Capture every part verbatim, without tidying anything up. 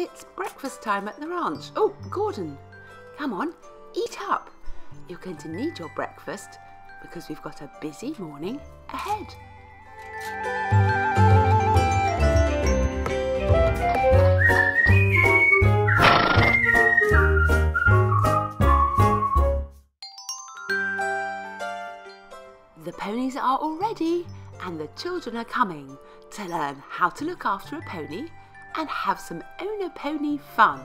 It's breakfast time at the ranch. Oh, Gordon, come on, eat up. You're going to need your breakfast because we've got a busy morning ahead. The ponies are all ready and the children are coming to learn how to look after a pony and have some owner pony fun.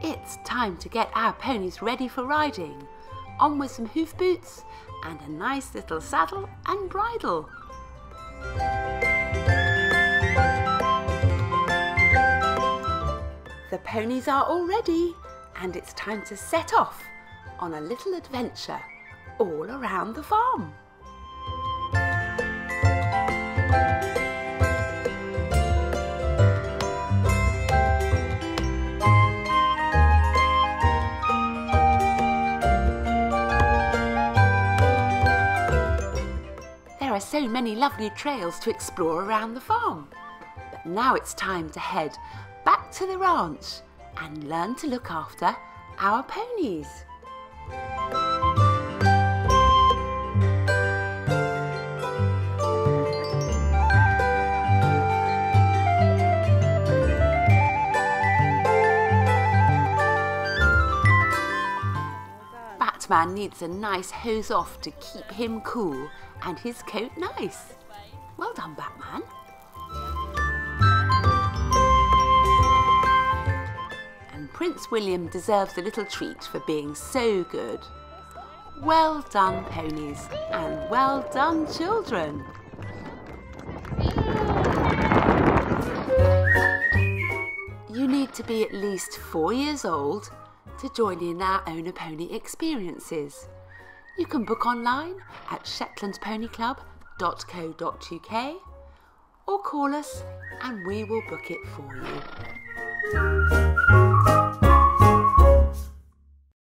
It's time to get our ponies ready for riding. On with some hoof boots and a nice little saddle and bridle. The ponies are all ready and it's time to set off on a little adventure all around the farm. There are so many lovely trails to explore around the farm, but now it's time to head back to the ranch and learn to look after our ponies. Batman needs a nice hose off to keep him cool and his coat nice. Well done, Batman. Prince William deserves a little treat for being so good. Well done, ponies, and well done, children. You need to be at least four years old to join in our Owner Pony experiences. You can book online at shetland pony club dot co dot U K or call us and we will book it for you.